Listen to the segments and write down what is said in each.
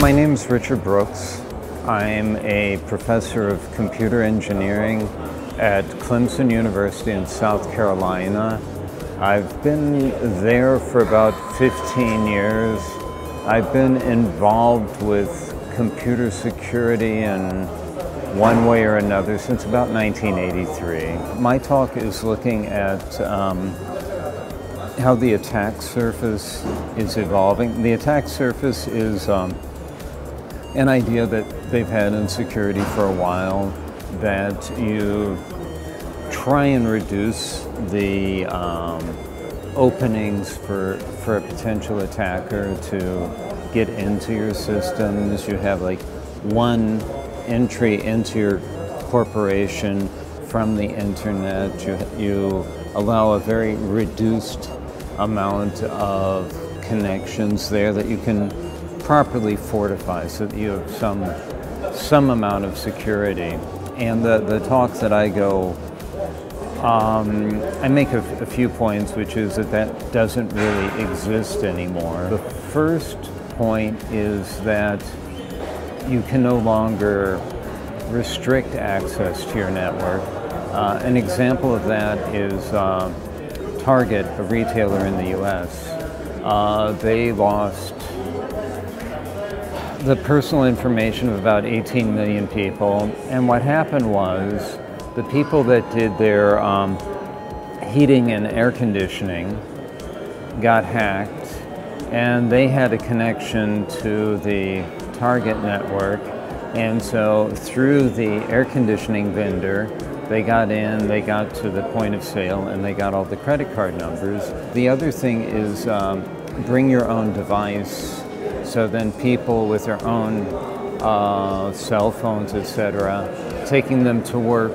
My name is Richard Brooks. I'm a professor of computer engineering at Clemson University in South Carolina. I've been there for about 15 years. I've been involved with computer security in one way or another since about 1983. My talk is looking at how the attack surface is evolving. The attack surface is an idea that they've had in security for a while, that you try and reduce the openings for a potential attacker to get into your systems. You have like one entry into your corporation from the internet. You allow a very reduced amount of connections there that you can properly fortify so that you have some amount of security. And the talk that I go, I make a few points, which is that doesn't really exist anymore. The first point is that you can no longer restrict access to your network. An example of that is Target, a retailer in the US. They lost the personal information of about 18 million people. And what happened was the people that did their heating and air conditioning got hacked, and they had a connection to the Target network. And so through the air conditioning vendor, they got in, they got to the point of sale, and they got all the credit card numbers. The other thing is bring your own device. So then people with their own cell phones, etc., taking them to work,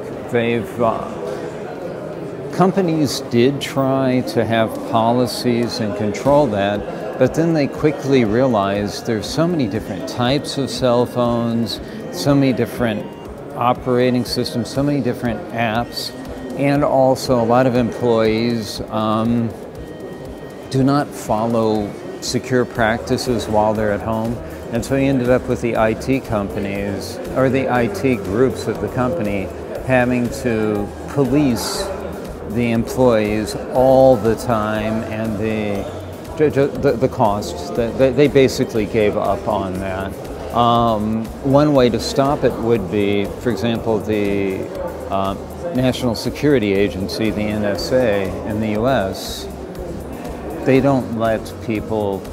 companies did try to have policies and control that, but then they quickly realized there's so many different types of cell phones, so many different operating systems, so many different apps, and also a lot of employees do not follow secure practices while they're at home. And so he ended up with the IT companies, or the IT groups of the company, having to police the employees all the time, and the cost. They basically gave up on that. One way to stop it would be, for example, the National Security Agency, the NSA, in the US, they don't let people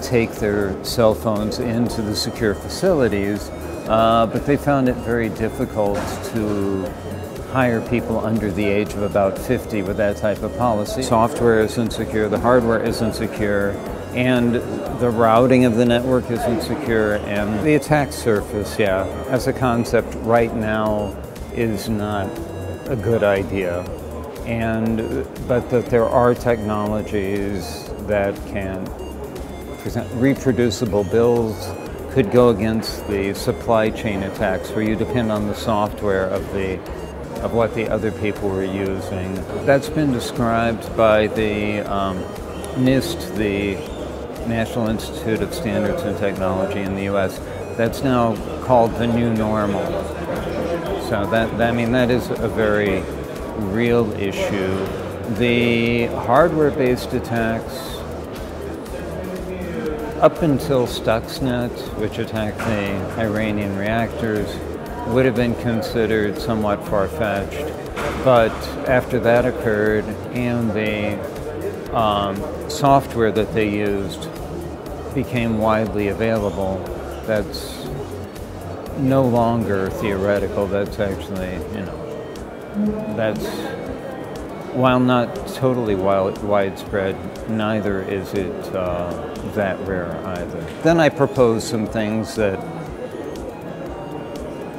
take their cell phones into the secure facilities, but they found it very difficult to hire people under the age of about 50 with that type of policy. Software isn't secure, the hardware isn't secure, and the routing of the network isn't secure, and the attack surface, yeah, as a concept right now is not a good idea. But that there are technologies that can present reproducible builds, could go against the supply chain attacks where you depend on the software of what the other people were using. That's been described by the NIST, the National Institute of Standards and Technology in the US. That's now called the new normal. So I mean, that is a very real issue. The hardware-based attacks, up until Stuxnet, which attacked the Iranian reactors, would have been considered somewhat far-fetched. But after that occurred, and the software that they used became widely available, that's no longer theoretical. That's actually, you know, that's, while not totally widespread, neither is it that rare either. Then I propose some things that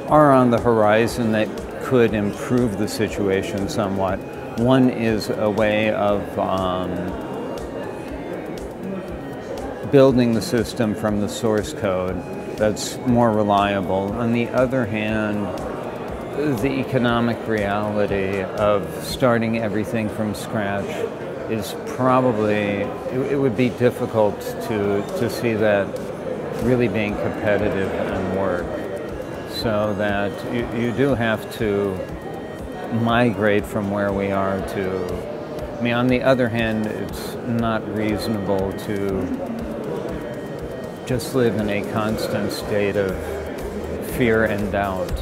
are on the horizon that could improve the situation somewhat. One is a way of building the system from the source code that's more reliable. On the other hand, the economic reality of starting everything from scratch is probably, it would be difficult to see that really being competitive and work, so that you do have to migrate from where we are to, I mean, on the other hand, it's not reasonable to just live in a constant state of fear and doubt.